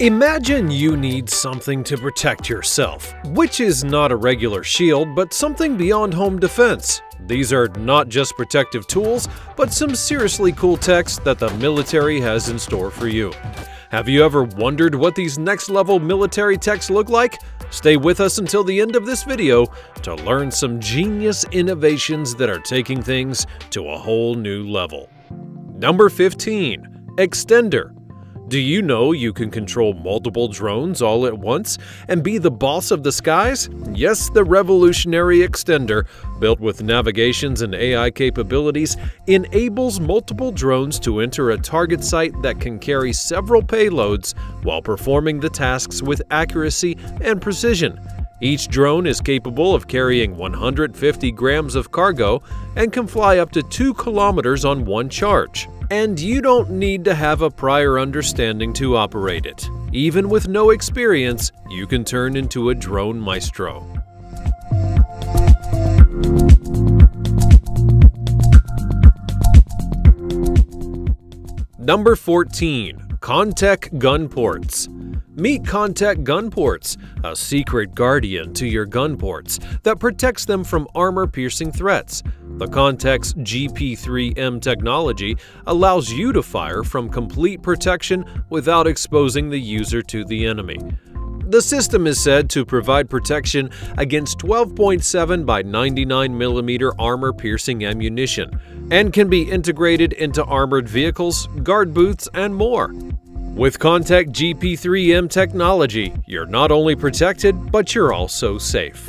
Imagine you need something to protect yourself, which is not a regular shield, but something beyond home defense. These are not just protective tools, but some seriously cool techs that the military has in store for you. Have you ever wondered what these next-level military techs look like? Stay with us until the end of this video to learn some genius innovations that are taking things to a whole new level. Number 15. Xtender. Do you know you can control multiple drones all at once and be the boss of the skies? Yes, the revolutionary Xtender, built with navigations and AI capabilities, enables multiple drones to enter a target site that can carry several payloads while performing the tasks with accuracy and precision. Each drone is capable of carrying 150 grams of cargo and can fly up to 2 kilometers on one charge. And you don't need to have a prior understanding to operate it. Even with no experience, you can turn into a drone maestro. Number 14. Kontek Gunports. Meet Kontek Gunports, a secret guardian to your gunports that protects them from armor-piercing threats. The Kontek's GP3M technology allows you to fire from complete protection without exposing the user to the enemy. The system is said to provide protection against 12.7 by 99mm armor-piercing ammunition and can be integrated into armored vehicles, guard booths, and more. With Kontek GP3M technology, you're not only protected, but you're also safe.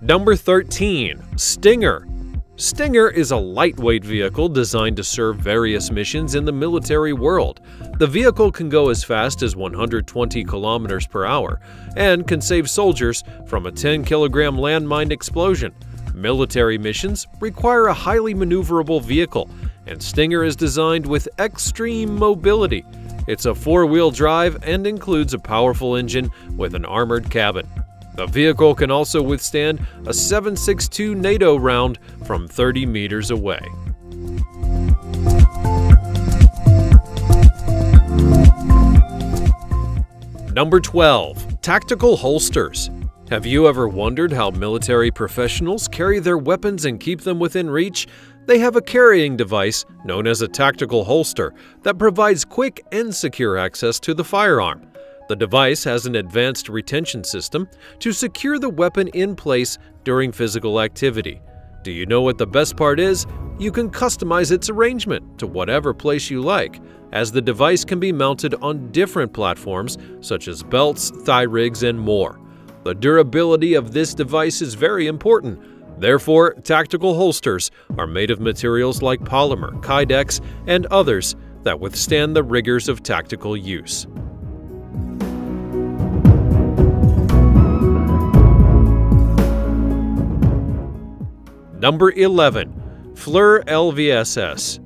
Number 13. Stinger. Stinger is a lightweight vehicle designed to serve various missions in the military world. The vehicle can go as fast as 120 kilometers per hour and can save soldiers from a 10-kilogram landmine explosion. Military missions require a highly maneuverable vehicle, and Stinger is designed with extreme mobility. It's a 4-wheel drive and includes a powerful engine with an armored cabin. The vehicle can also withstand a 7.62 NATO round from 30 meters away. Number 12. Tactical holsters. Have you ever wondered how military professionals carry their weapons and keep them within reach? They have a carrying device known as a tactical holster that provides quick and secure access to the firearm. The device has an advanced retention system to secure the weapon in place during physical activity. Do you know what the best part is? You can customize its arrangement to whatever place you like, as the device can be mounted on different platforms such as belts, thigh rigs, and more. The durability of this device is very important. Therefore, tactical holsters are made of materials like polymer, Kydex, and others that withstand the rigors of tactical use. Number 11. FLIR LVSS.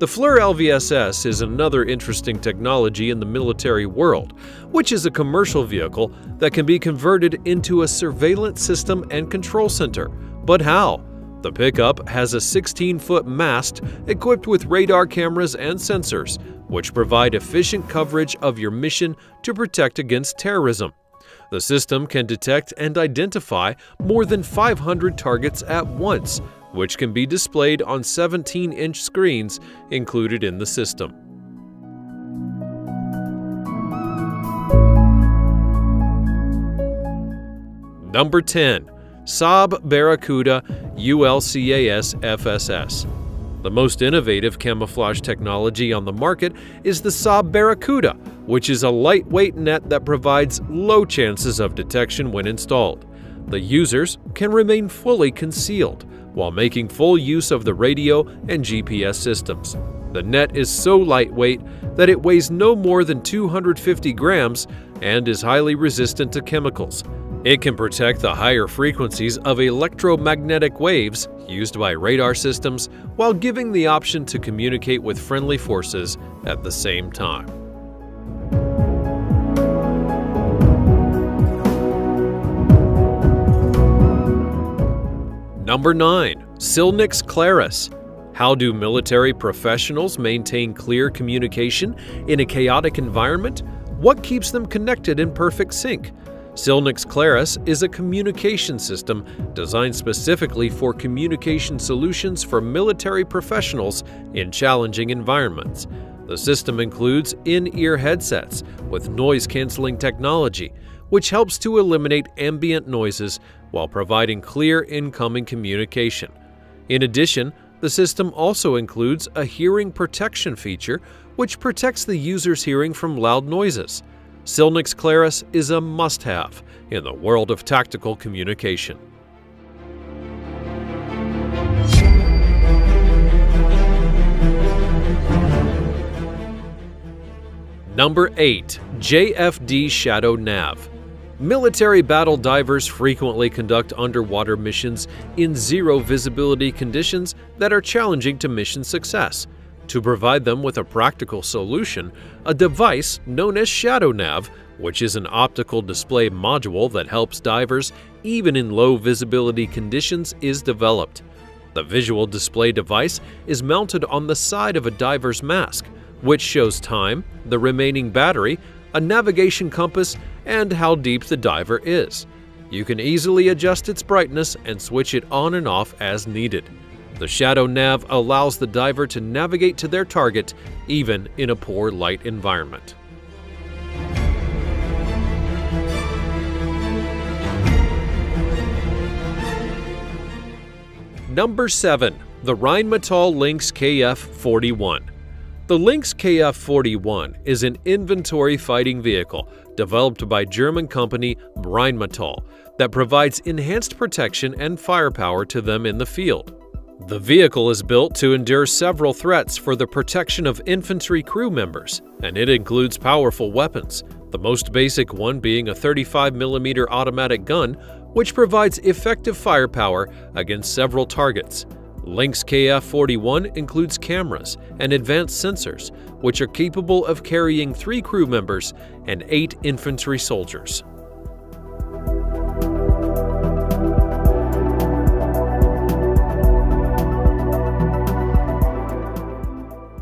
The FLIR LVSS is another interesting technology in the military world, which is a commercial vehicle that can be converted into a surveillance system and control center. But how? The pickup has a 16-foot mast equipped with radar cameras and sensors, which provide efficient coverage of your mission to protect against terrorism. The system can detect and identify more than 500 targets at once, which can be displayed on 17-inch screens included in the system. Number 10. Saab Barracuda ULCAS FSS. The most innovative camouflage technology on the market is the Saab Barracuda, which is a lightweight net that provides low chances of detection when installed. The users can remain fully concealed while making full use of the radio and GPS systems. The net is so lightweight that it weighs no more than 250 grams and is highly resistant to chemicals. It can protect the higher frequencies of electromagnetic waves used by radar systems while giving the option to communicate with friendly forces at the same time. Number 9. Silynx Clarus. How do military professionals maintain clear communication in a chaotic environment? What keeps them connected in perfect sync? Silynx Clarus is a communication system designed specifically for communication solutions for military professionals in challenging environments. The system includes in-ear headsets with noise-canceling technology, which helps to eliminate ambient noises while providing clear incoming communication. In addition, the system also includes a hearing protection feature, which protects the user's hearing from loud noises. Silynx Clarus is a must-have in the world of tactical communication. Number 8. JFD Shadow Nav. Military battle divers frequently conduct underwater missions in zero visibility conditions that are challenging to mission success. To provide them with a practical solution, a device known as Shadow Nav, which is an optical display module that helps divers even in low visibility conditions, is developed. The visual display device is mounted on the side of a diver's mask, which shows time, the remaining battery, a navigation compass, and how deep the diver is. You can easily adjust its brightness and switch it on and off as needed. The Shadow Nav allows the diver to navigate to their target even in a poor light environment. Number 7. The Rheinmetall Lynx KF-41. The Lynx KF-41 is an inventory fighting vehicle developed by German company Rheinmetall that provides enhanced protection and firepower to them in the field. The vehicle is built to endure several threats for the protection of infantry crew members, and it includes powerful weapons, the most basic one being a 35mm automatic gun, which provides effective firepower against several targets. Lynx KF-41 includes cameras and advanced sensors, which are capable of carrying 3 crew members and 8 infantry soldiers.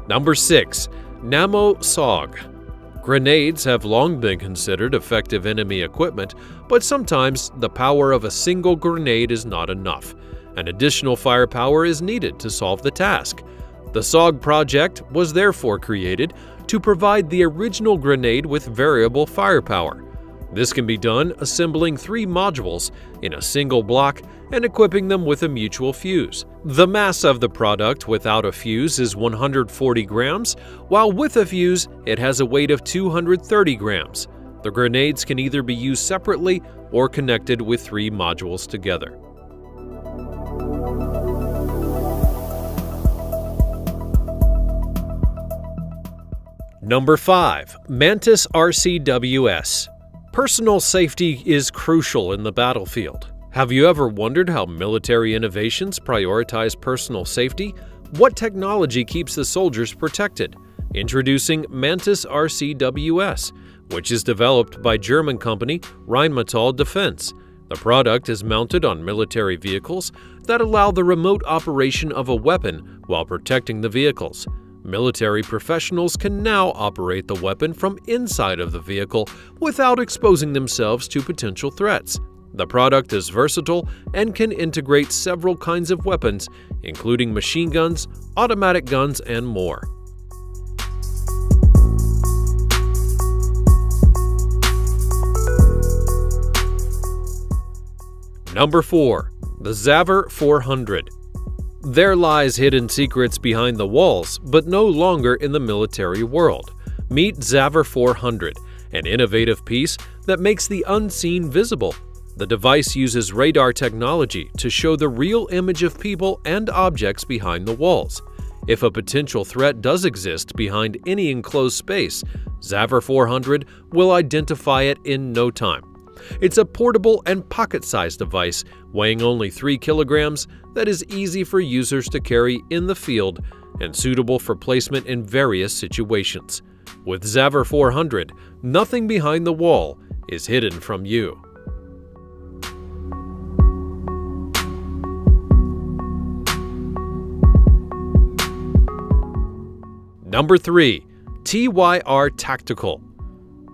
Number 6. Nammo SOG. Grenades have long been considered effective enemy equipment, but sometimes the power of a single grenade is not enough. An additional firepower is needed to solve the task. The SOG project was therefore created to provide the original grenade with variable firepower. This can be done assembling 3 modules in a single block and equipping them with a mutual fuse. The mass of the product without a fuse is 140 grams, while with a fuse it has a weight of 230 grams. The grenades can either be used separately or connected with 3 modules together. Number 5. Mantis RCWS. Personal safety is crucial in the battlefield. Have you ever wondered how military innovations prioritize personal safety? What technology keeps the soldiers protected? Introducing Mantis RCWS, which is developed by German company Rheinmetall Defense. The product is mounted on military vehicles that allow the remote operation of a weapon while protecting the vehicles. Military professionals can now operate the weapon from inside of the vehicle without exposing themselves to potential threats. The product is versatile and can integrate several kinds of weapons, including machine guns, automatic guns, and more. Number 4. The Xaver 400. There lies hidden secrets behind the walls, but no longer in the military world. Meet Xaver 400, an innovative piece that makes the unseen visible. The device uses radar technology to show the real image of people and objects behind the walls. If a potential threat does exist behind any enclosed space, Xaver 400 will identify it in no time. It's a portable and pocket-sized device weighing only 3 kilograms that is easy for users to carry in the field and suitable for placement in various situations. With Xaver 400, nothing behind the wall is hidden from you. Number 3. TYR Tactical.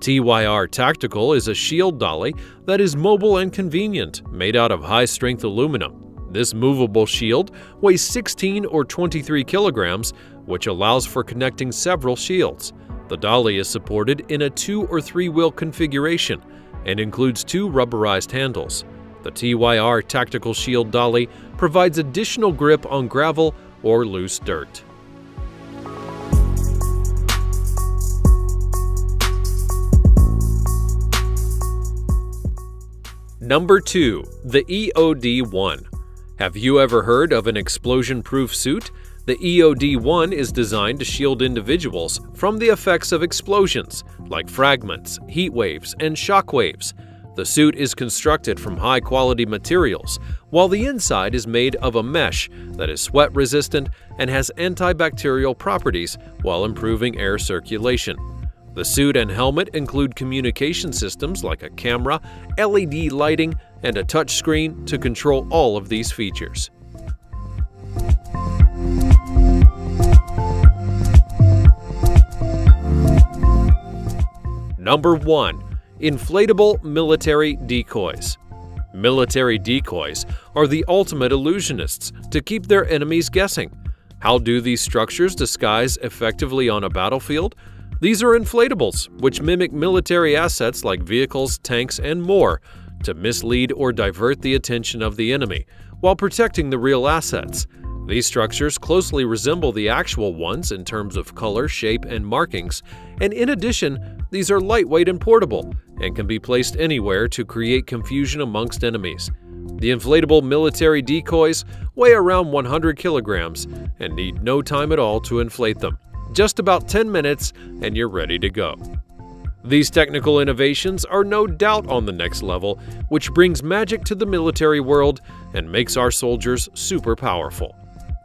TYR Tactical is a shield dolly that is mobile and convenient, made out of high-strength aluminum. This movable shield weighs 16 or 23 kilograms, which allows for connecting several shields. The dolly is supported in a 2- or 3-wheel configuration and includes 2 rubberized handles. The TYR Tactical Shield Dolly provides additional grip on gravel or loose dirt. Number 2. The EOD One. Have you ever heard of an explosion-proof suit? The EOD One is designed to shield individuals from the effects of explosions, like fragments, heat waves, and shock waves. The suit is constructed from high-quality materials, while the inside is made of a mesh that is sweat-resistant and has antibacterial properties while improving air circulation. The suit and helmet include communication systems like a camera, LED lighting, and a touchscreen to control all of these features. Number 1. Inflatable military decoys. Military decoys are the ultimate illusionists to keep their enemies guessing. How do these structures disguise effectively on a battlefield? These are inflatables, which mimic military assets like vehicles, tanks, and more, to mislead or divert the attention of the enemy, while protecting the real assets. These structures closely resemble the actual ones in terms of color, shape, and markings, and in addition, these are lightweight and portable, and can be placed anywhere to create confusion amongst enemies. The inflatable military decoys weigh around 100 kilograms and need no time at all to inflate them. Just about 10 minutes and you're ready to go. These technical innovations are no doubt on the next level, which brings magic to the military world and makes our soldiers super powerful.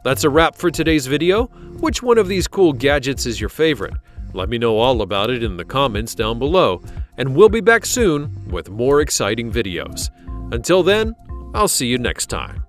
That's a wrap for today's video. Which one of these cool gadgets is your favorite? Let me know all about it in the comments down below, and we'll be back soon with more exciting videos. Until then, I'll see you next time.